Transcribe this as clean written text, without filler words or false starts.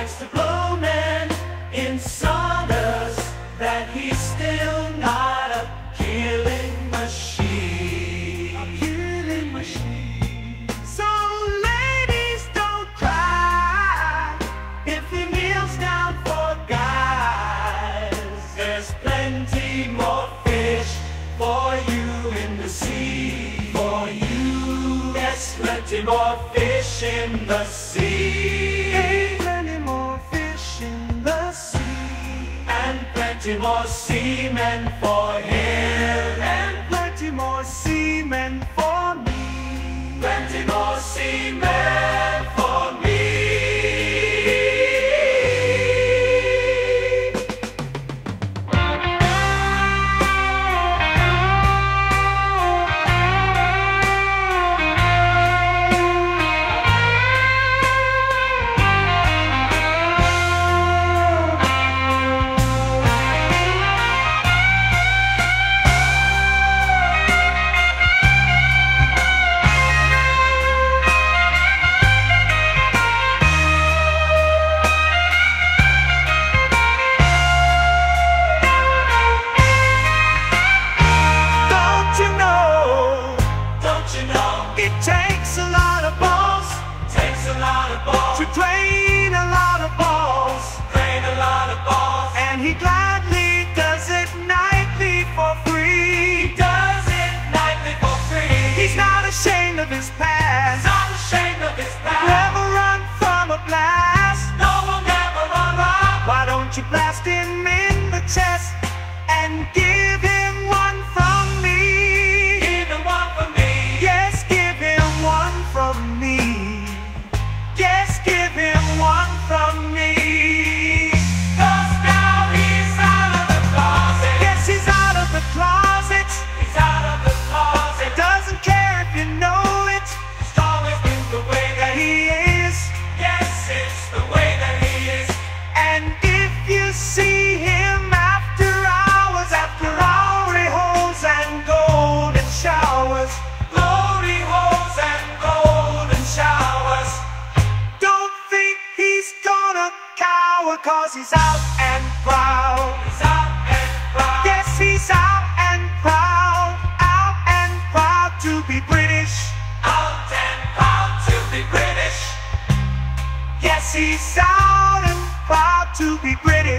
likes to blow men in saunas, that he's still not a killing machine. A killing machine. So ladies, don't cry if he kneels down for guys. There's plenty more fish for you in the sea. For you, there's plenty more fish in the sea. There's plenty more fish in the sea. And plenty more seamen for him. And plenty more seamen for me. Plenty more seamen for me. To drain a lot of balls, drain a lot of balls, and he gladly does it nightly for free. He does it nightly for free. He's not ashamed of his past. He's not ashamed of his past. Never run from a blast. No, we'll never run up. Why don't you blast him in the chest and give him one from me? Give him one from me. Yes, give him one from me. Yes, give him one from me. 'Cause now he's out of the closet. Yes, he's out of the closet. He's out of the closet. Doesn't care if you know it. It's always been the way that he is. Yes, it's the way that he is. And if you see him after glory holes and golden showers, glory holes and golden showers, he's gonna cower, 'cause he's out and proud. He's out and proud. Yes, he's out and proud to be British. Out and proud to be British. Yes, he's out and proud to be British.